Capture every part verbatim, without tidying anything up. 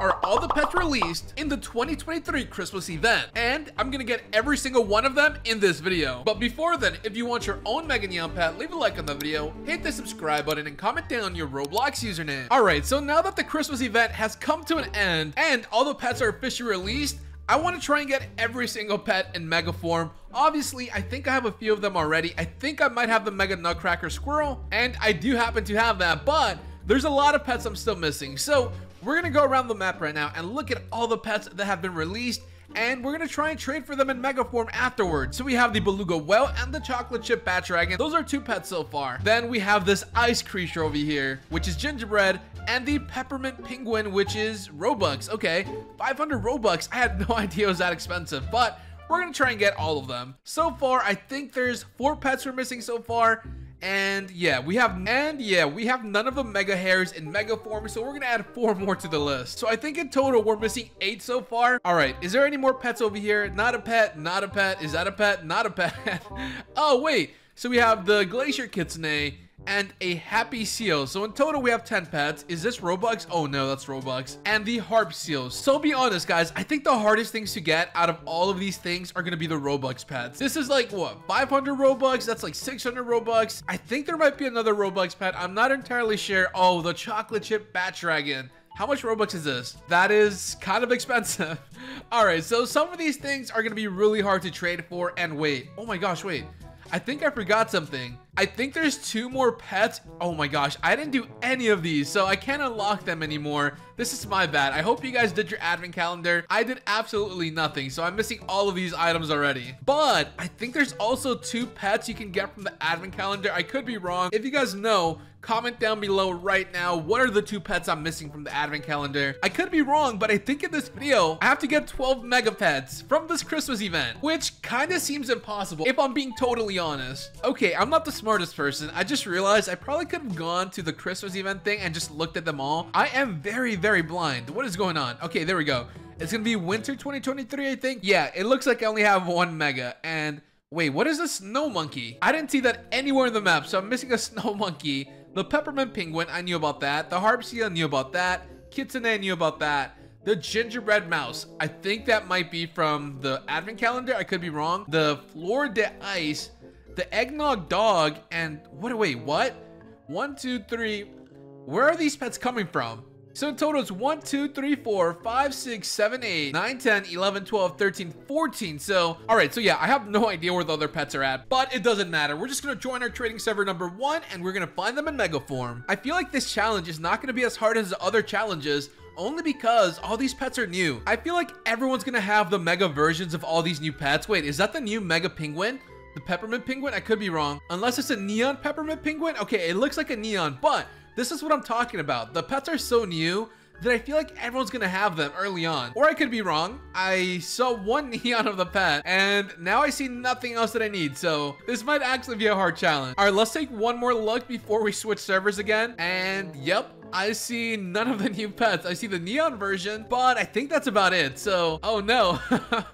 are all the pets released in the twenty twenty-three Christmas event, and I'm gonna get every single one of them in this video. But before then, if you want your own Mega Neon pet, leave a like on the video, hit the subscribe button, and comment down your Roblox username. All right, so now that the Christmas event has come to an end and all the pets are officially released, I want to try and get every single pet in mega form. Obviously, I think I have a few of them already. I think I might have the Mega Nutcracker Squirrel, and I do happen to have that, but there's a lot of pets I'm still missing. So we're going to go around the map right now and look at all the pets that have been released, and we're going to try and trade for them in mega form afterwards. So we have the Beluga Whale and the Chocolate Chip Bat Dragon. Those are two pets so far. Then we have this ice creature over here, which is Gingerbread, and the Peppermint Penguin, which is Robux. Okay, five hundred Robux. I had no idea it was that expensive, but we're going to try and get all of them. So far, I think there's four pets we're missing so far. And yeah, we have and yeah, we have none of the Mega Hairs in mega form, so we're gonna add four more to the list. So I think in total we're missing eight so far. All right, is there any more pets over here? Not a pet, not a pet. Is that a pet? Not a pet. Oh wait, so we have the Glacier Kitsune and a Happy Seal. So in total we have ten pets. Is this Robux? Oh no, that's Robux. And the Harp Seal. So be honest guys, I think the hardest things to get out of all of these things are gonna be the Robux pets. This is like what, five hundred Robux? That's like six hundred Robux. I think there might be another Robux pet, I'm not entirely sure. Oh, the Chocolate Chip Bat Dragon. How much Robux is this? That is kind of expensive. All right, so some of these things are gonna be really hard to trade for. And wait, oh my gosh, wait, I think I forgot something. I think there's two more pets. Oh my gosh, I didn't do any of these, so I can't unlock them anymore. This is my bad. I hope you guys did your advent calendar. I did absolutely nothing, so I'm missing all of these items already. But I think there's also two pets you can get from the advent calendar. I could be wrong. If you guys know, comment down below right now, what are the two pets I'm missing from the advent calendar? I could be wrong, but I think in this video I have to get twelve mega pets from this Christmas event, which kind of seems impossible if I'm being totally honest. Okay, I'm not the smartest person. I just realized I probably could have gone to the Christmas event thing and just looked at them all. I am very very blind. What is going on? Okay, there we go. It's gonna be winter twenty twenty-three, I think. Yeah, it looks like I only have one mega. And wait, what is a Snow Monkey? I didn't see that anywhere in the map, so I'm missing a Snow Monkey. The Peppermint Penguin, I knew about that. The Harp Seal, I knew about that. Kitsune, I knew about that. The Gingerbread Mouse, I think that might be from the advent calendar. I could be wrong. The Fleur-de-Ice, the Eggnog Dog, and what? Wait, what? One, two, three. Where are these pets coming from? So in total, it's one, two, three, four, five, six, seven, eight, nine, ten, eleven, twelve, thirteen, fourteen. So, all right. So yeah, I have no idea where the other pets are at, but it doesn't matter. We're just going to join our trading server number one, and we're going to find them in mega form. I feel like this challenge is not going to be as hard as the other challenges, only because all these pets are new. I feel like everyone's going to have the mega versions of all these new pets. Wait, is that the new Mega Penguin? The Peppermint Penguin? I could be wrong. Unless it's a Neon Peppermint Penguin. Okay, it looks like a Neon, but this is what I'm talking about. The pets are so new that I feel like everyone's gonna have them early on. Or I could be wrong. I saw one Neon of the pet, and now I see nothing else that I need. So this might actually be a hard challenge. All right, let's take one more look before we switch servers again. And yep, I see none of the new pets. I see the Neon version, but I think that's about it. So, oh no.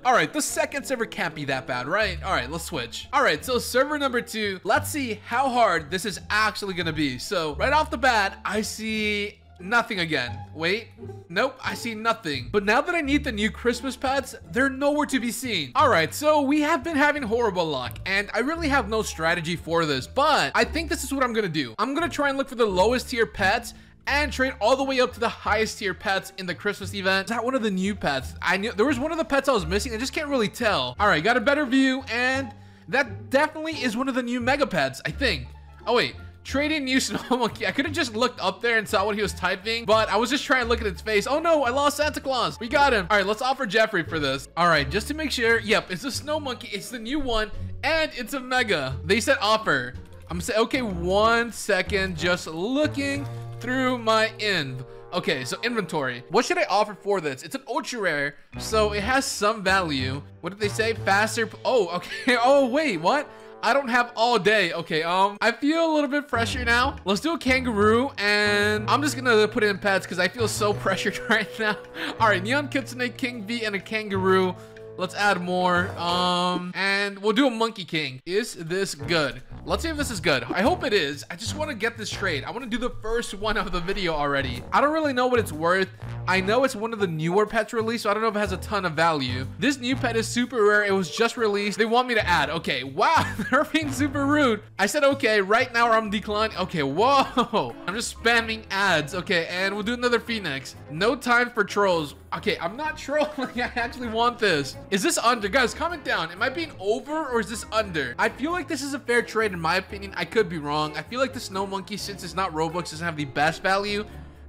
All right, the second server can't be that bad, right? All right, let's switch. All right, so server number two, let's see how hard this is actually gonna be. So right off the bat, I see nothing again. Wait, nope, I see nothing. But now that I need the new Christmas pets, they're nowhere to be seen. All right, so we have been having horrible luck, and I really have no strategy for this, but I think this is what I'm gonna do. I'm gonna try and look for the lowest tier pets and trade all the way up to the highest tier pets in the Christmas event. Is that one of the new pets? I knew there was one of the pets I was missing. I just can't really tell. All right, got a better view, and that definitely is one of the new mega pets, I think. Oh wait, trading new Snow Monkey. I could have just looked up there and saw what he was typing, but I was just trying to look at its face. Oh no, I lost Santa Claus. We got him. All right, let's offer Jeffrey for this. All right, just to make sure. Yep, it's a Snow Monkey. It's the new one, and it's a mega. They said offer. I'm saying, okay, one second. Just looking through my inv. Okay, so inventory. What should I offer for this? It's an ultra rare, so it has some value. What did they say? Faster. Oh, okay. Oh, wait, what? I don't have all day. Okay, um, I feel a little bit fresher now. Let's do a kangaroo, and I'm just gonna put in pets because I feel so pressured right now. All right, Neon Kitsune, King V, and a kangaroo. Let's add more. Um, and we'll do a Monkey King. Is this good? Let's see if this is good. I hope it is. I just want to get this trade. I want to do the first one of the video already. I don't really know what it's worth. I know it's one of the newer pets released, so I don't know if it has a ton of value. This new pet is super rare. It was just released. They want me to add. Okay, wow, they're being super rude. I said okay, right now I'm declining. Okay, whoa. I'm just spamming ads. Okay, and we'll do another Phoenix. No time for trolls. Okay, I'm not trolling. I actually want this. Is this under? Guys, comment down. Am I being over or is this under? I feel like this is a fair trade in my opinion. I could be wrong. I feel like the Snow Monkey, since it's not Robux, doesn't have the best value.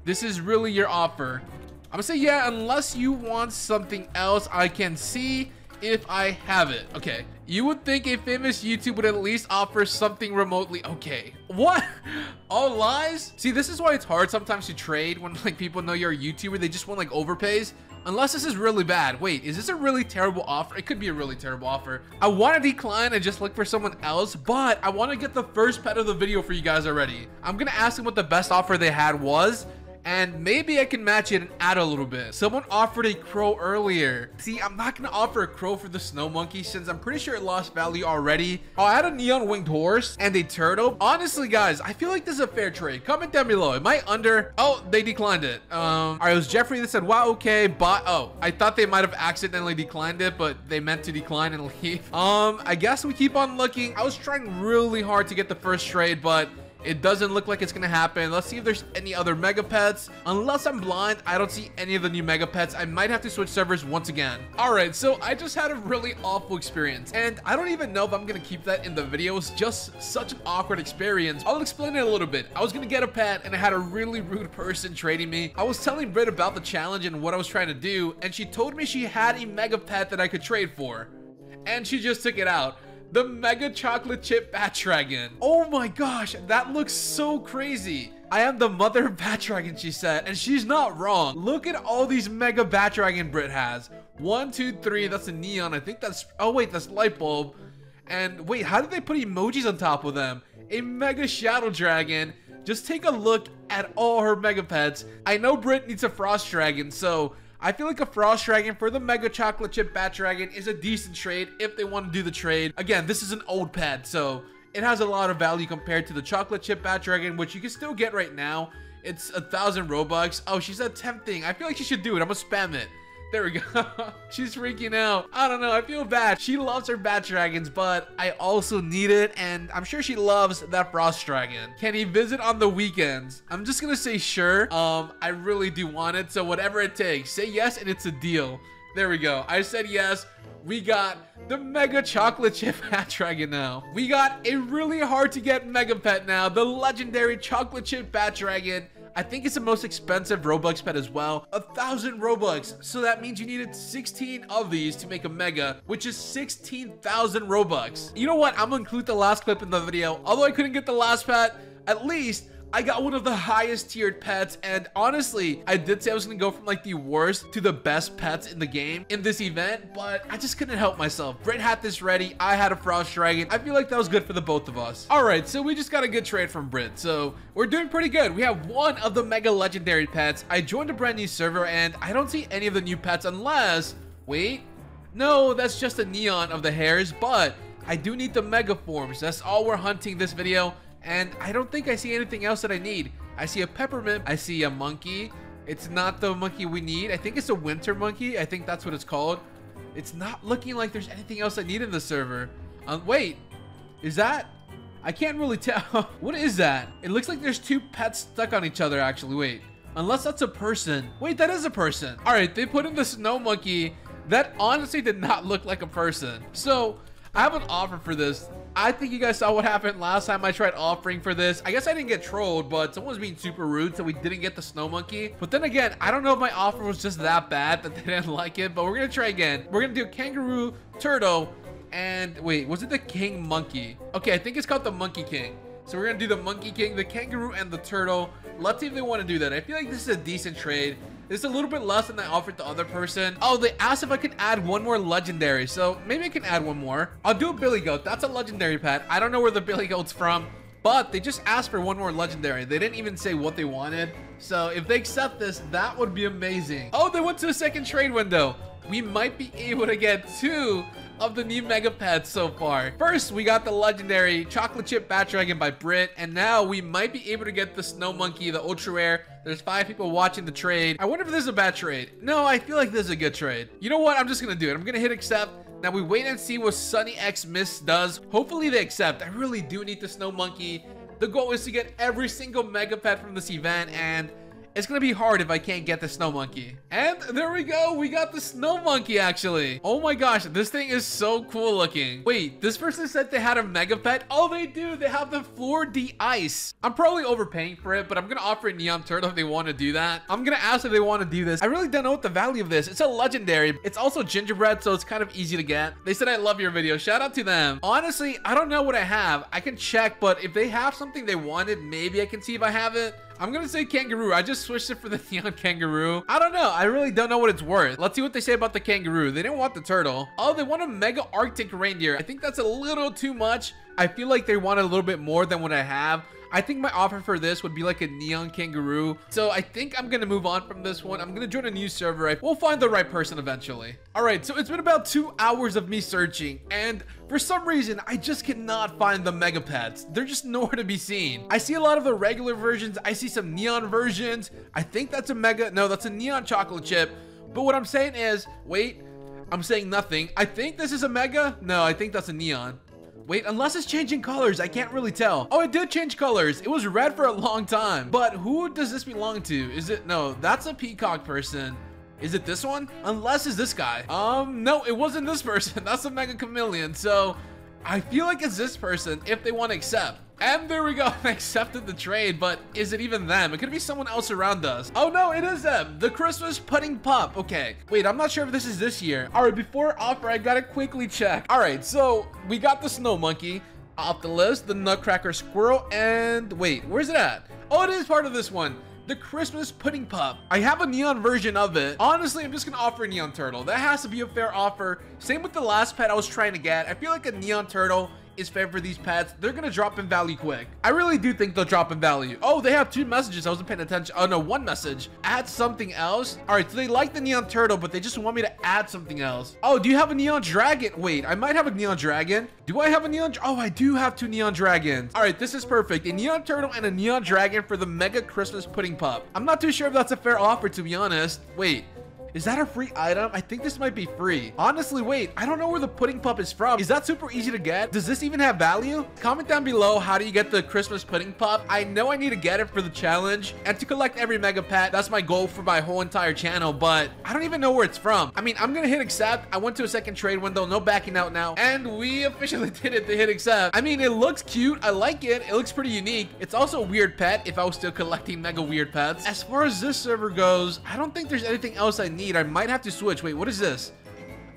This is really your offer. I'm gonna say yeah, unless you want something else. I can see if I have it. Okay. You would think a famous YouTube would at least offer something remotely. Okay. What? All lies? See, this is why it's hard sometimes to trade when like people know you're a YouTuber. They just want like overpays. Unless this is really bad. Wait, is this a really terrible offer? It could be a really terrible offer. I want to decline and just look for someone else, but I want to get the first pet of the video for you guys already. I'm going to ask them what the best offer they had was. And maybe I can match it and add a little bit. Someone offered a crow earlier. See, I'm not gonna offer a crow for the Snow Monkey since I'm pretty sure it lost value already. Oh, I had a neon winged horse and a turtle. Honestly, guys, I feel like this is a fair trade. Comment down below. Am I under? Oh, they declined it. Um, all right, it was Jeffrey that said, wow, okay, but oh, I thought they might've accidentally declined it, but they meant to decline and leave. Um, I guess we keep on looking. I was trying really hard to get the first trade, but it doesn't look like it's gonna happen. Let's see if there's any other mega pets. Unless I'm blind, I don't see any of the new mega pets. I might have to switch servers once again. All right, so I just had a really awful experience, and I don't even know if I'm gonna keep that in the video. It's just such an awkward experience. I'll explain it a little bit. I was gonna get a pet, and I had a really rude person trading me. I was telling Brit about the challenge and what I was trying to do, and she told me she had a mega pet that I could trade for, and she just took it out. The Mega Chocolate Chip Bat Dragon. Oh my gosh, that looks so crazy. I am the mother Bat Dragon, she said, and she's not wrong. Look at all these Mega Bat Dragon Brit has. One, two, three, that's a neon. I think that's, oh wait, that's light bulb. And wait, how did they put emojis on top of them? A Mega Shadow Dragon. Just take a look at all her Mega Pets. I know Brit needs a Frost Dragon, so I feel like a Frost Dragon for the Mega Chocolate Chip Bat Dragon is a decent trade if they want to do the trade. Again, this is an old pet, so it has a lot of value compared to the Chocolate Chip Bat Dragon, which you can still get right now. It's a thousand Robux. Oh, she's attempting. I feel like she should do it. I'm gonna spam it. There we go. She's freaking out. I don't know. I feel bad. She loves her Bat Dragons, but I also need it, and I'm sure she loves that Frost Dragon. Can he visit on the weekends? I'm just gonna say sure. Um, I really do want it, so whatever it takes. Say yes, and it's a deal. There we go. I said yes. We got the Mega Chocolate Chip Bat Dragon now. We got a really hard to get Mega Pet now. The legendary Chocolate Chip Bat Dragon. I think it's the most expensive Robux pet as well. A thousand Robux. So that means you needed sixteen of these to make a Mega, which is sixteen thousand Robux. You know what? I'm gonna include the last clip in the video. Although I couldn't get the last pet, at least I got one of the highest tiered pets. And honestly, I did say I was gonna go from like the worst to the best pets in the game in this event, but I just couldn't help myself. Brit had this ready. I had a Frost Dragon. I feel like that was good for the both of us. All right, so we just got a good trade from Brit. So we're doing pretty good. We have one of the mega legendary pets. I joined a brand new server and I don't see any of the new pets unless, wait, no, that's just a neon of the hairs, but I do need the mega forms. That's all we're hunting this video. And I don't think I see anything else that I need. I see a peppermint. I see a monkey. It's not the monkey we need. I think it's a winter monkey. I think that's what it's called. It's not looking like there's anything else I need in the server. Um, wait, is that? I can't really tell. What is that? It looks like there's two pets stuck on each other, actually. Wait, unless that's a person. Wait, that is a person. All right, they put in the snow monkey. That honestly did not look like a person. So I have an offer for this. I think you guys saw what happened last time I tried offering for this. I guess I didn't get trolled, but someone was being super rude, so we didn't get the snow monkey. But then again, I don't know if my offer was just that bad that they didn't like it, but we're gonna try again. We're gonna do kangaroo, turtle, and wait, was it the king monkey? Okay, I think it's called the Monkey King. So we're gonna do the Monkey King, the kangaroo, and the turtle. Let's see if they wanna do that. I feel like this is a decent trade. It's a little bit less than I offered the other person. Oh, they asked if I could add one more legendary. So maybe I can add one more. I'll do a Billy Goat. That's a legendary pet. I don't know where the Billy Goat's from, But they just asked for one more legendary. They didn't even say what they wanted. So if they accept this, that would be amazing. Oh, they went to a second trade window. We might be able to get two of the new mega pets so far. First, we got the legendary Chocolate Chip Bat Dragon by Brit, and now we might be able to get the Snow Monkey, the ultra rare. There's five people watching the trade. I wonder if this is a bad trade. No, I feel like this is a good trade. You know what? I'm just gonna do it. I'm gonna hit accept. Now we wait and see what Sunny X Miss does. Hopefully they accept. I really do need the Snow Monkey. The goal is to get every single mega pet from this event, and it's gonna be hard if I can't get the Snow Monkey. And there we go, we got the Snow Monkey actually. Oh my gosh, this thing is so cool looking. Wait, this person said they had a mega pet? Oh, they do, they have the Fleur-de-Ice. I'm probably overpaying for it, but I'm gonna offer it Neon Turtle if they wanna do that. I'm gonna ask if they wanna do this. I really don't know what the value of this. It's a legendary. It's also gingerbread, so it's kind of easy to get. They said, I love your video, shout out to them. Honestly, I don't know what I have. I can check, but if they have something they wanted, maybe I can see if I have it. I'm gonna say kangaroo. I just switched it for the Neon Kangaroo. I don't know. I really don't know what it's worth. Let's see what they say about the kangaroo. They didn't want the turtle. Oh, they want a mega Arctic reindeer. I think that's a little too much. I feel like they want a little bit more than what I have. I think my offer for this would be like a Neon Kangaroo. So I think I'm gonna move on from this one. I'm gonna join a new server. We'll find the right person eventually. All right, so it's been about two hours of me searching, and for some reason, I just cannot find the mega pets. They're just nowhere to be seen. I see a lot of the regular versions. I see some neon versions. I think that's a mega, no, that's a neon chocolate chip. But what I'm saying is, wait, I'm saying nothing. I think this is a mega. No, I think that's a neon. Wait, unless it's changing colors, I can't really tell. Oh, it did change colors. It was red for a long time. But who does this belong to? Is it, no, that's a peacock person. Is it this one? Unless it's this guy. Um, no, it wasn't this person. That's a mega chameleon. So I feel like it's this person if they want to accept. And there we go, I accepted the trade, but is it even them? It could be someone else around us. Oh no, it is them, the Christmas Pudding Pup. Okay, wait, I'm not sure if this is this year. All right, before offer, I gotta quickly check. All right, so we got the Snow Monkey off the list, the Nutcracker Squirrel, and wait, where's it at? Oh, it is part of this one, the Christmas Pudding Pup. I have a neon version of it. Honestly, I'm just gonna offer a Neon Turtle. That has to be a fair offer. Same with the last pet I was trying to get. I feel like a Neon Turtle is fair for these pets. They're gonna drop in value quick. I really do think they'll drop in value. Oh, they have two messages. I wasn't paying attention. Oh no, one message. Add something else. All right, so they like the Neon Turtle, but they just want me to add something else. Oh, do you have a Neon Dragon? Wait, I might have a Neon Dragon. Do I have a Neon? Oh, I do have two Neon Dragons. All right, this is perfect. A Neon Turtle and a Neon Dragon for the Mega Christmas Pudding Pup. I'm not too sure if that's a fair offer, to be honest. Wait. Is that a free item? I think this might be free. Honestly, wait, I don't know where the Pudding Pup is from. Is that super easy to get? Does this even have value? Comment down below, how do you get the Christmas Pudding Pup? I know I need to get it for the challenge and to collect every mega pet. That's my goal for my whole entire channel, but I don't even know where it's from. I mean, I'm gonna hit accept. I went to a second trade window, no backing out now. And we officially did it to hit accept. I mean, it looks cute. I like it. It looks pretty unique. It's also a weird pet if I was still collecting mega weird pets. As far as this server goes, I don't think there's anything else I need. I might have to switch. Wait, what is this?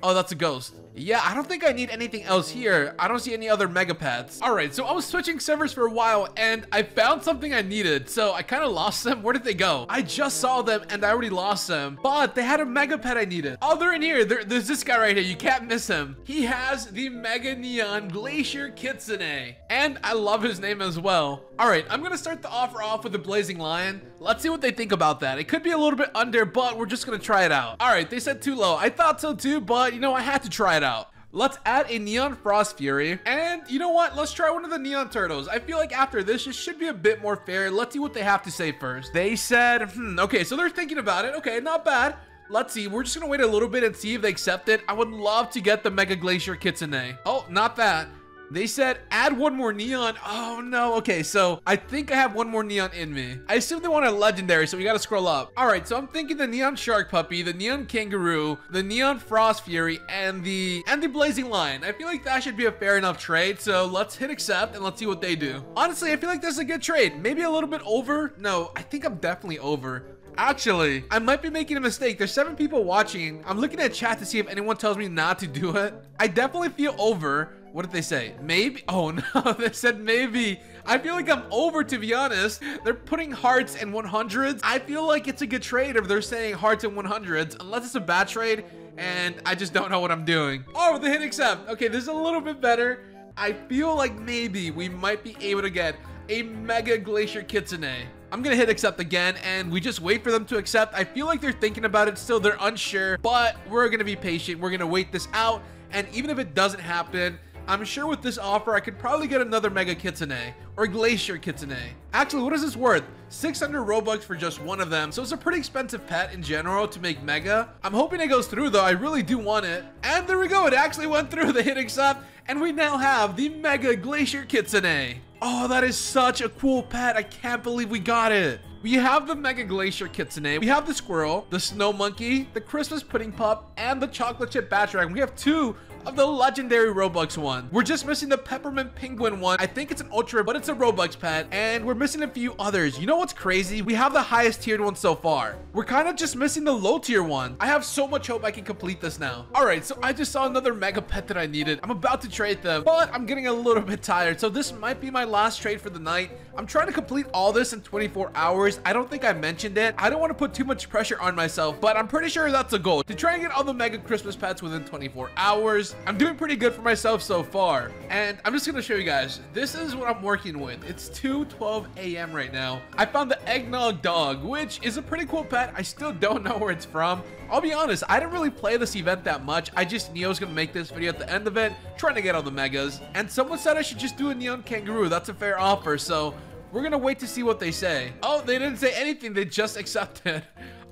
Oh, that's a ghost. Yeah, I don't think I need anything else here. I don't see any other mega pets. All right, so I was switching servers for a while and I found something I needed. So I kind of lost them. Where did they go? I just saw them and I already lost them, but they had a mega pet I needed. Oh, they're in here. They're, there's this guy right here. You can't miss him. He has the Mega Neon Glacier Kitsune. And I love his name as well. All right, I'm going to start the offer off with the Blazing Lion. Let's see what they think about that. It could be a little bit under, but we're just going to try it out. All right, they said too low. I thought so too, but you know, I had to try it out. Let's add a Neon Frost Fury. And you know what? Let's try one of the Neon Turtles. I feel like after this, it should be a bit more fair. Let's see what they have to say first. They said, hmm, okay, so they're thinking about it. Okay, not bad. Let's see. We're just gonna wait a little bit and see if they accept it. I would love to get the Mega Glacier Kitsune. Oh, not that. They said, add one more neon. Oh no, okay, so I think I have one more neon in me. I assume they want a legendary, so we gotta scroll up. All right, so I'm thinking the Neon Shark Puppy, the Neon Kangaroo, the Neon Frost Fury, and the and the Blazing Lion. I feel like that should be a fair enough trade, so let's hit accept and let's see what they do. Honestly, I feel like this is a good trade. Maybe a little bit over. No, I think I'm definitely over. Actually, I might be making a mistake. There's seven people watching. I'm looking at chat to see if anyone tells me not to do it. I definitely feel over. What did they say? Maybe? Oh no, they said maybe. I feel like I'm over, to be honest. They're putting hearts and one hundreds. I feel like it's a good trade if they're saying hearts and one hundreds, unless it's a bad trade and I just don't know what I'm doing. Oh, they hit accept. Okay, this is a little bit better. I feel like maybe we might be able to get a Mega Glacier Kitsune. I'm gonna hit accept again, and we just wait for them to accept. I feel like they're thinking about it still. They're unsure, but we're gonna be patient. We're gonna wait this out, and even if it doesn't happen, I'm sure with this offer, I could probably get another Mega Kitsune or Glacier Kitsune. Actually, what is this worth? six hundred Robux for just one of them. So it's a pretty expensive pet in general to make Mega. I'm hoping it goes through though. I really do want it. And there we go. It actually went through. They hit accept, and we now have the Mega Glacier Kitsune. Oh, that is such a cool pet. I can't believe we got it. We have the Mega Glacier Kitsune, we have the squirrel, the Snow Monkey, the Christmas Pudding Pup, and the Chocolate Chip Bat Dragon. We have two of the legendary Robux one. We're just missing the Peppermint Penguin one. I think it's an Ultra, but it's a Robux pet, and we're missing a few others. You know what's crazy? We have the highest tiered one so far. We're kind of just missing the low tier one. I have so much hope I can complete this now. All right, so I just saw another Mega pet that I needed. I'm about to trade them, but I'm getting a little bit tired, so this might be my last trade for the night. I'm trying to complete all this in twenty-four hours. I don't think I mentioned it. I don't want to put too much pressure on myself, but I'm pretty sure that's a goal, to try and get all the Mega Christmas pets within twenty-four hours. I'm doing pretty good for myself so far, and I'm just going to show you guys. This is what I'm working with. It's two twelve a m right now. I found the Eggnog Dog, which is a pretty cool pet. I still don't know where it's from. I'll be honest, I didn't really play this event that much. I just knew I was going to make this video at the end of it, trying to get all the Megas, and someone said I should just do a Neon Kangaroo. That's a fair offer, so we're gonna wait to see what they say. Oh, they didn't say anything, they just accepted.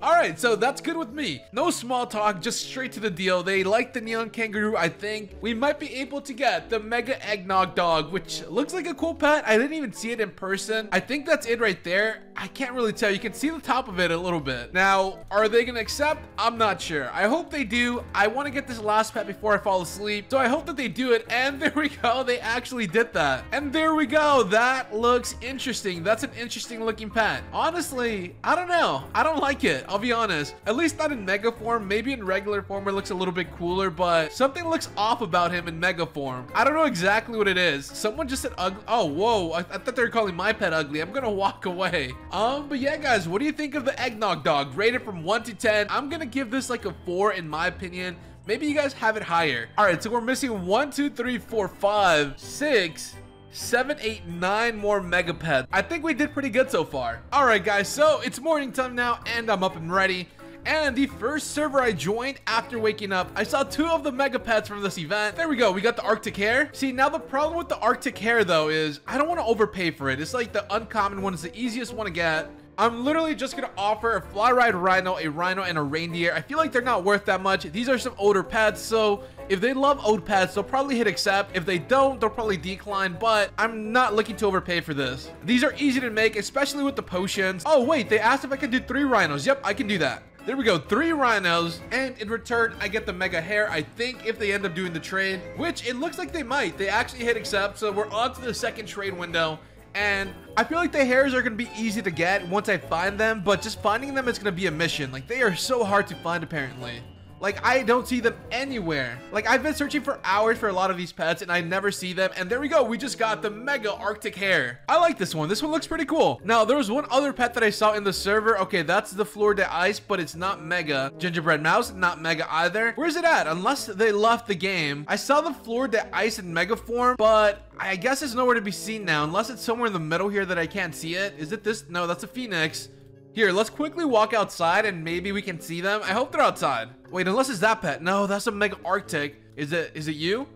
All right, so that's good with me. No small talk, just straight to the deal. They like the Neon Kangaroo, I think. We might be able to get the Mega Eggnog Dog, which looks like a cool pet. I didn't even see it in person. I think that's it right there. I can't really tell. You can see the top of it a little bit. Now, are they gonna accept? I'm not sure. I hope they do. I wanna get this last pet before I fall asleep, so I hope that they do it. And there we go, they actually did that. And there we go, that looks interesting. Interesting. That's an interesting looking pet. Honestly, I don't know. I don't like it. I'll be honest. At least not in Mega form. Maybe in regular form it looks a little bit cooler, but something looks off about him in Mega form. I don't know exactly what it is. Someone just said ugly. Oh, whoa. I, I thought they were calling my pet ugly. I'm gonna walk away. Um, but yeah, guys, what do you think of the Eggnog Dog? Rated from one to ten. I'm gonna give this like a four in my opinion. Maybe you guys have it higher. All right, so we're missing one, two, three, four, five, six, seven, eight, nine more Mega pets. I think we did pretty good so far. All right, guys, so it's morning time now, and I'm up and ready. And the first server I joined after waking up, I saw two of the Mega pets from this event. There we go, we got the Arctic Hare. See, now the problem with the Arctic Hare though is I don't want to overpay for it. It's like the uncommon one is the easiest one to get. I'm literally just gonna offer a fly ride rhino, a rhino, and a reindeer. I feel like they're not worth that much. These are some older pets, so if they love old pets, they'll probably hit accept. If they don't, they'll probably decline, but I'm not looking to overpay for this. These are easy to make, especially with the potions. Oh wait, they asked if I could do three rhinos. Yep, I can do that. There we go, three rhinos, and in return, I get the Mega Hair, I think, if they end up doing the trade, which it looks like they might. They actually hit accept, so we're on to the second trade window. And I feel like the hairs are going to be easy to get once I find them, but just finding them is going to be a mission. Like, they are so hard to find, apparently. Like, I don't see them anywhere. Like, I've been searching for hours for a lot of these pets, and I never see them. And there we go. We just got the Mega Arctic Hare. I like this one. This one looks pretty cool. Now, there was one other pet that I saw in the server. Okay, that's the Fleur-de-Ice, but it's not Mega. Gingerbread Mouse, not Mega either. Where's it at? Unless they left the game. I saw the Fleur-de-Ice in Mega form, but I guess it's nowhere to be seen now. Unless it's somewhere in the middle here that I can't see it. Is it this? No, that's a Phoenix. Here, let's quickly walk outside and maybe we can see them. I hope they're outside. Wait, unless it's that pet. No, that's a Mega Arctic. Is it, is it you?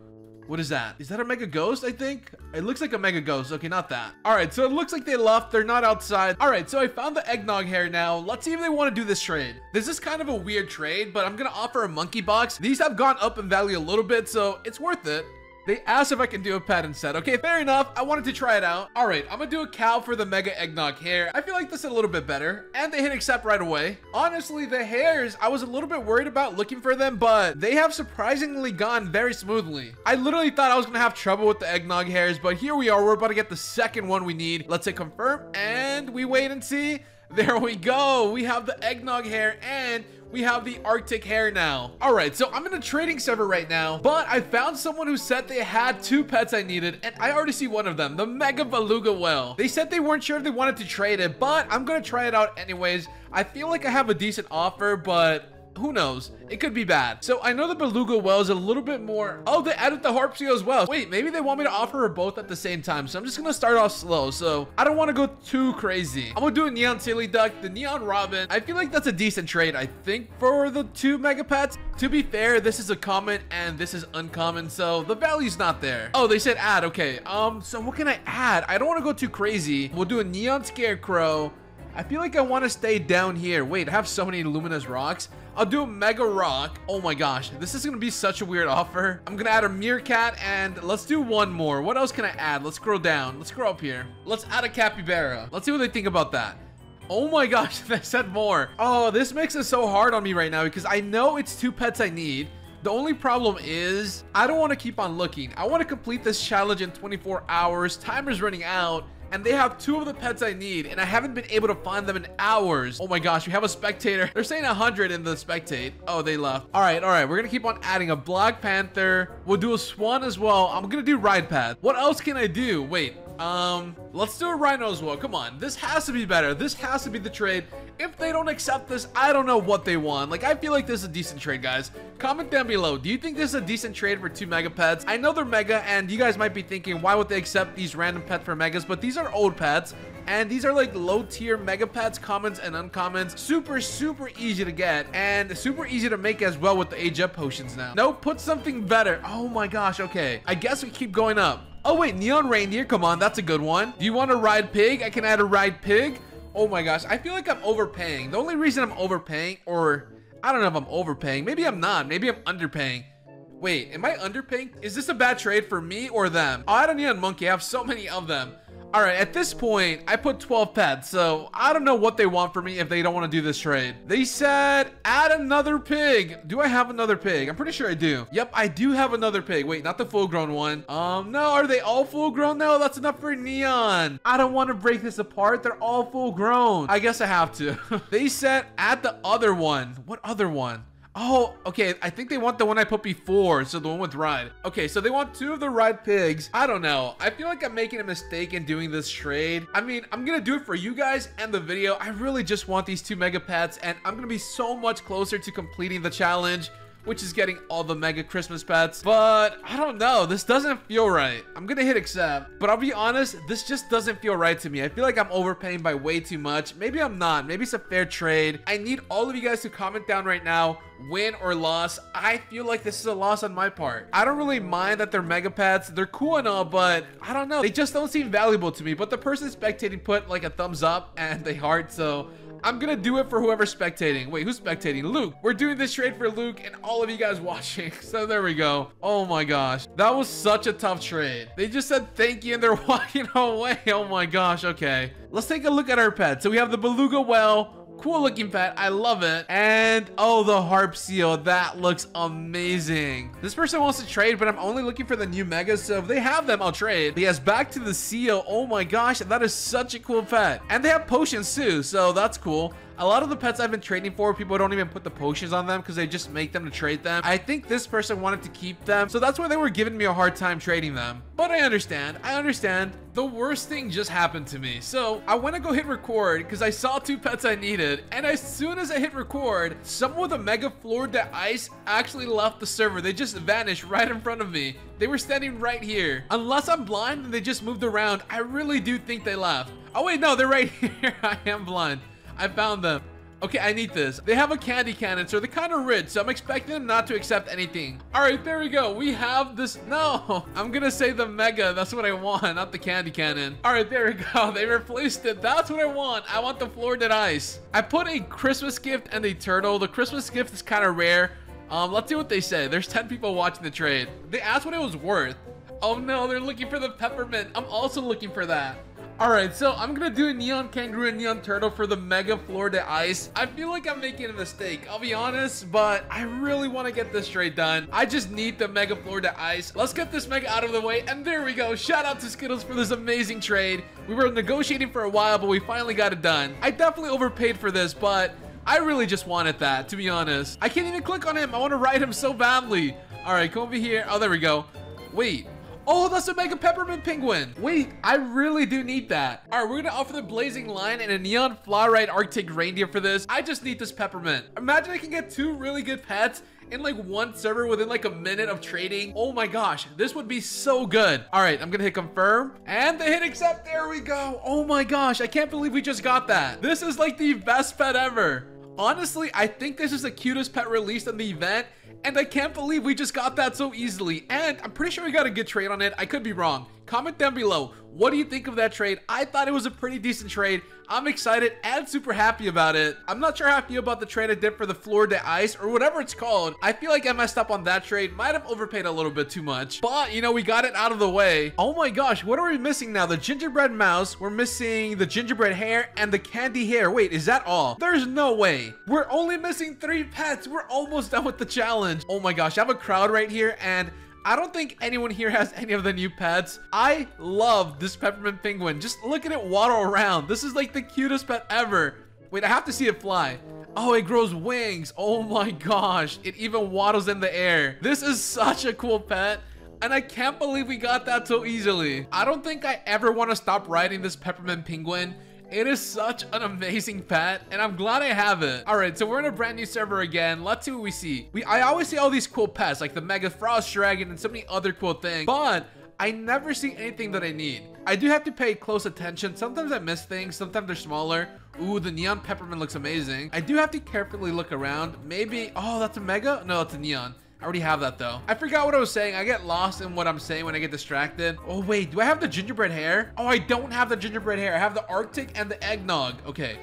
What is that? Is that a Mega Ghost, I think? It looks like a Mega Ghost. Okay, not that. All right, so it looks like they left. They're not outside. All right, so I found the Eggnog Hair now. Let's see if they want to do this trade. This is kind of a weird trade, but I'm going to offer a monkey box. These have gone up in value a little bit, so it's worth it. They asked if I can do a pet instead. Okay, fair enough. I wanted to try it out. All right, I'm gonna do a cow for the Mega Eggnog Hair. I feel like this is a little bit better. And they hit accept right away. Honestly, the hairs, I was a little bit worried about looking for them, but they have surprisingly gone very smoothly. I literally thought I was gonna have trouble with the Eggnog Hairs, but here we are. We're about to get the second one we need. Let's hit confirm, and we wait and see. There we go. We have the Eggnog Hair, and we have the Arctic Hare now. All right, so I'm in a trading server right now, but I found someone who said they had two pets I needed, and I already see one of them, the Mega Beluga Whale. They said they weren't sure if they wanted to trade it, but I'm gonna try it out anyways. I feel like I have a decent offer, but who knows? It could be bad. So I know the beluga whale is a little bit more... Oh, they added the harp seal as well. Wait, maybe they want me to offer her both at the same time. So I'm just going to start off slow. So I don't want to go too crazy. I'm going to do a neon silly duck, the neon robin. I feel like that's a decent trade, I think, for the two mega pets. To be fair, this is a common and this is uncommon, so the value's not there. Oh, they said add. Okay, um, so what can I add? I don't want to go too crazy. We'll do a neon scarecrow. I feel like I want to stay down here. Wait, I have so many luminous rocks. I'll do a mega rock. Oh my gosh, this is going to be such a weird offer. I'm going to add a meerkat and let's do one more. What else can I add? Let's scroll down. Let's scroll up here. Let's add a capybara. Let's see what they think about that. Oh my gosh, they said more. Oh, this makes it so hard on me right now because I know it's two pets I need. The only problem is I don't want to keep on looking. I want to complete this challenge in twenty-four hours. Timer's running out. And they have two of the pets I need, and I haven't been able to find them in hours. Oh my gosh, we have a spectator. They're saying one hundred in the spectate. Oh, they left. All right, all right. We're going to keep on adding a black panther. We'll do a swan as well. I'm going to do ride path. What else can I do? Wait, um, let's do a rhino as well. Come on. This has to be better. This has to be the trade. If they don't accept this, I don't know what they want. Like, I feel like this is a decent trade, guys. Comment down below. Do you think this is a decent trade for two mega pets? I know they're mega, and you guys might be thinking, why would they accept these random pets for megas? But these are old pets, and these are like low-tier mega pets, commons and uncommons. Super, super easy to get, and super easy to make as well with the age-up potions now. No, put something better. Oh my gosh, okay. I guess we keep going up. Oh wait, neon reindeer. Come on, that's a good one. Do you want to ride pig? I can add a ride pig. Oh my gosh, I feel like I'm overpaying. The only reason I'm overpaying, or I don't know if I'm overpaying. Maybe I'm not. Maybe I'm underpaying. Wait, am I underpaying? Is this a bad trade for me or them? Oh, I don't need a monkey. I have so many of them. All right, at this point, I put twelve pets, so I don't know what they want for me if they don't want to do this trade. They said, add another pig. Do I have another pig? I'm pretty sure I do. Yep, I do have another pig. Wait, not the full-grown one. Um, no, are they all full-grown? No, that's enough for Neon. I don't want to break this apart. They're all full-grown. I guess I have to. They said, add the other one. What other one? Oh, okay, I think they want the one I put before, so the one with ride. Okay, so they want two of the ride pigs. I don't know. I feel like I'm making a mistake in doing this trade. I mean, I'm gonna do it for you guys and the video. I really just want these two mega pets, and I'm gonna be so much closer to completing the challenge, which is getting all the mega Christmas pets. But I don't know, this doesn't feel right. I'm gonna hit accept, but I'll be honest, this just doesn't feel right to me. I feel like I'm overpaying by way too much. Maybe I'm not, maybe it's a fair trade. I need all of you guys to comment down right now, win or loss. I feel like this is a loss on my part. I don't really mind that they're mega pets. They're cool and all, but I don't know. They just don't seem valuable to me, but the person spectating put like a thumbs up and they heart, so I'm gonna do it for whoever's spectating. Wait, who's spectating? Luke. We're doing this trade for Luke and all of you guys watching. So there we go. Oh my gosh. That was such a tough trade. They just said thank you and they're walking away. Oh my gosh. Okay. Let's take a look at our pets. So we have the beluga whale. Cool looking pet, I love it. And oh, the harp seal, that looks amazing. This person wants to trade, but I'm only looking for the new megas, so if they have them, I'll trade. But yes, back to the seal. Oh my gosh, that is such a cool pet. And they have potions too, so that's cool. A lot of the pets I've been trading for, people don't even put the potions on them because they just make them to trade them. I think this person wanted to keep them, so that's why they were giving me a hard time trading them. But I understand. I understand. The worst thing just happened to me. So I went to go hit record because I saw two pets I needed. And as soon as I hit record, someone with a mega Fleur-de-Ice actually left the server. They just vanished right in front of me. They were standing right here. Unless I'm blind and they just moved around, I really do think they left. Oh, wait, no, they're right here. I am blind. I found them. Okay, I need this. They have a candy cannon, so they're kind of rich, so I'm expecting them not to accept anything. All right, there we go. We have this. No, I'm gonna say the mega. That's what I want, not the candy cannon. All right, there we go. They replaced it. That's what I want. I want the Fleur-de-Ice. I put a Christmas gift and a turtle. The Christmas gift is kind of rare. Um, let's see what they say. There's ten people watching the trade. They asked what it was worth. Oh no, they're looking for the peppermint. I'm also looking for that. Alright, so I'm gonna do a Neon Kangaroo and Neon Turtle for the Mega Fleur-de-Ice. I feel like I'm making a mistake, I'll be honest, but I really want to get this trade done. I just need the Mega Fleur-de-Ice. Let's get this Mega out of the way, and there we go. Shout out to Skittles for this amazing trade. We were negotiating for a while, but we finally got it done. I definitely overpaid for this, but I really just wanted that, to be honest. I can't even click on him, I want to ride him so badly. Alright, come over here. Oh, there we go. Wait. Oh, that's a Mega Peppermint Penguin. Wait, I really do need that. All right, we're gonna offer the Blazing Lion and a Neon Flyride Arctic Reindeer for this. I just need this Peppermint. Imagine I can get two really good pets in like one server within like a minute of trading. Oh my gosh, this would be so good. All right, I'm gonna hit confirm and the hit accept. There we go. Oh my gosh, I can't believe we just got that. This is like the best pet ever. Honestly, I think this is the cutest pet released in the event, and I can't believe we just got that so easily. And I'm pretty sure we got a good trade on it. I could be wrong. Comment down below, what do you think of that trade? I thought it was a pretty decent trade. I'm excited and super happy about it. I'm not sure how I feel about the trade I did for the Fleur-de-Ice or whatever it's called. I feel like I messed up on that trade. Might have overpaid a little bit too much. But, you know, we got it out of the way. Oh my gosh, what are we missing now? The Gingerbread Mouse. We're missing the Gingerbread Hair and the Candy Hair. Wait, is that all? There's no way. We're only missing three pets. We're almost done with the challenge. Oh my gosh, I have a crowd right here and I don't think anyone here has any of the new pets. I love this Peppermint Penguin. Just look at it waddle around. This is like the cutest pet ever. Wait, I have to see it fly. Oh, it grows wings. Oh my gosh. It even waddles in the air. This is such a cool pet. And I can't believe we got that so easily. I don't think I ever want to stop riding this Peppermint Penguin. It is such an amazing pet, and I'm glad I have it. All right, so we're in a brand new server again. Let's see what we see. We I always see all these cool pets, like the Mega Frost Dragon and so many other cool things, but I never see anything that I need. I do have to pay close attention. Sometimes I miss things, sometimes they're smaller. Ooh, the Neon Peppermint looks amazing. I do have to carefully look around. Maybe, oh, that's a Mega? No, that's a Neon. I already have that though. I forgot what I was saying. I get lost in what I'm saying when I get distracted. Oh wait, do I have the Gingerbread Hair? Oh, I don't have the Gingerbread Hair. I have the Arctic and the Eggnog. Okay.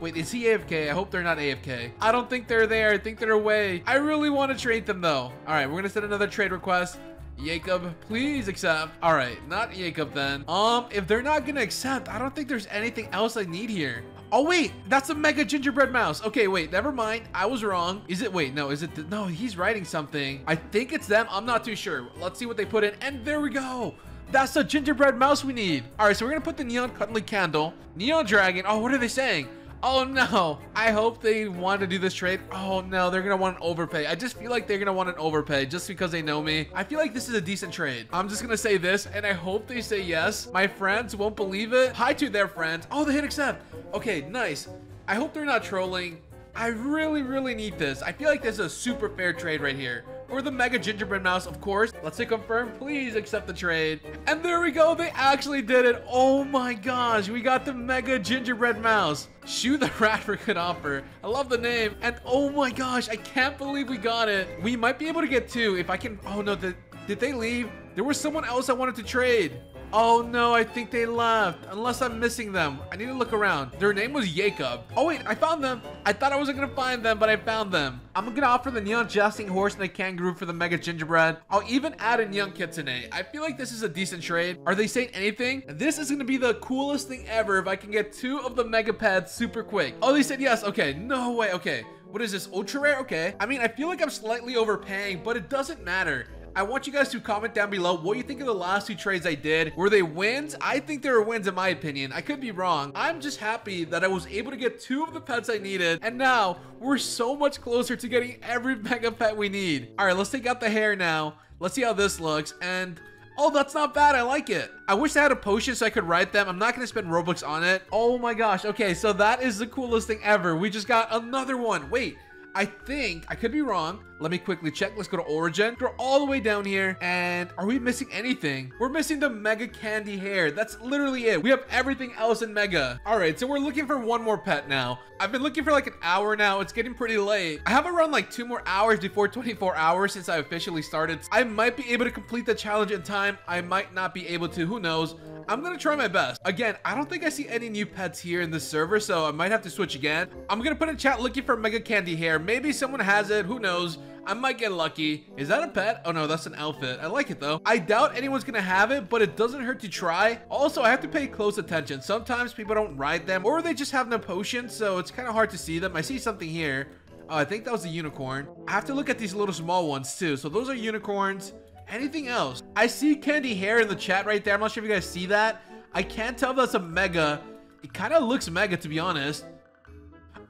Wait, is he A F K? I hope they're not A F K. I don't think they're there. I think they're away. I really want to trade them though. All right, we're gonna send another trade request. Jacob, please accept. All right, not Jacob then. Um, if they're not gonna accept, I don't think there's anything else I need here. Oh wait, that's a Mega Gingerbread Mouse. Okay, wait, never mind. I was wrong. Is it, wait, no, is it, no, he's writing something. I think it's them, I'm not too sure. Let's see what they put in, and there we go. That's the Gingerbread Mouse we need. All right, so we're gonna put the Neon Cuddly Candle, Neon Dragon. Oh, what are they saying? Oh no, I hope they want to do this trade. Oh no, they're gonna want an overpay. I just feel like they're gonna want an overpay just because they know me. I feel like this is a decent trade. I'm just gonna say this and I hope they say yes. My friends won't believe it. Hi to their friends. Oh, they hit accept. Okay, nice. I hope they're not trolling. I really, really need this. I feel like this is a super fair trade right here. Or the Mega Gingerbread Mouse, of course. Let's hit confirm. Please accept the trade. And there we go. They actually did it. Oh my gosh. We got the Mega Gingerbread Mouse. Shoo the Rat for good offer. I love the name. And oh my gosh. I can't believe we got it. We might be able to get two if I can. Oh no. Did, did they leave? There was someone else I wanted to trade. Oh no, I think they left. Unless I'm missing them. I need to look around. Their name was Jacob. Oh wait, I found them. I thought I wasn't gonna find them, but I found them. I'm gonna offer the Neon Jousting Horse and a Kangaroo for the Mega Gingerbread. I'll even add a Neon Kitsune. I feel like this is a decent trade. Are they saying anything? This is gonna be the coolest thing ever if I can get two of the Mega Pets super quick. Oh, they said yes. Okay, no way. Okay, what is this? Ultra Rare? Okay. I mean, I feel like I'm slightly overpaying, but it doesn't matter. I want you guys to comment down below what you think of the last two trades I did. Were they wins? I think they were wins in my opinion. I could be wrong. I'm just happy that I was able to get two of the pets I needed. And now we're so much closer to getting every Mega Pet we need. All right, let's take out the hair now. Let's see how this looks. And oh, that's not bad. I like it. I wish I had a potion so I could ride them. I'm not going to spend Robux on it. Oh my gosh. Okay, so that is the coolest thing ever. We just got another one. Wait. I think, I could be wrong. Let me quickly check. Let's go to Origin. Go all the way down here. And are we missing anything? We're missing the Mega Candy Hair. That's literally it. We have everything else in Mega. All right, so we're looking for one more pet now. I've been looking for like an hour now. It's getting pretty late. I have around like two more hours before twenty-four hours since I officially started. I might be able to complete the challenge in time. I might not be able to, who knows? I'm gonna try my best. Again, I don't think I see any new pets here in this server, so I might have to switch again. I'm gonna put in chat looking for Mega Candy Hair. Maybe someone has it, who knows? I might get lucky. Is that a pet? Oh no, that's an outfit. I like it though. I doubt anyone's gonna have it, but it doesn't hurt to try. Also, I have to pay close attention. Sometimes people don't ride them or they just have no potion, so it's kind of hard to see them. I see something here. Oh, I think that was a unicorn. I have to look at these little small ones too. So those are unicorns. Anything else? I see Candy Hair in the chat right there. I'm not sure if you guys see that. I can't tell if that's a Mega. It kind of looks Mega to be honest.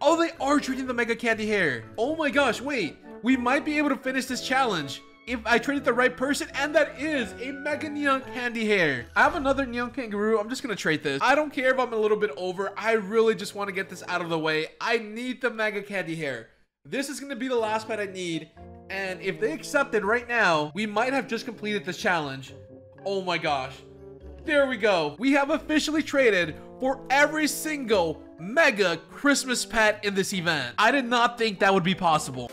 Oh, they are treating the Mega Candy Hair. Oh my gosh, wait. We might be able to finish this challenge. if I traded the right person, and that is a Mega Neon Candy Hair. I have another Neon Kangaroo. I'm just gonna trade this. I don't care if I'm a little bit over. I really just want to get this out of the way. I need the Mega Candy Hair. This is gonna be the last pet I need, and if they accept it right now, we might have just completed this challenge. Oh my gosh. There we go. We have officially traded for every single Mega Christmas pet in this event. I did not think that would be possible.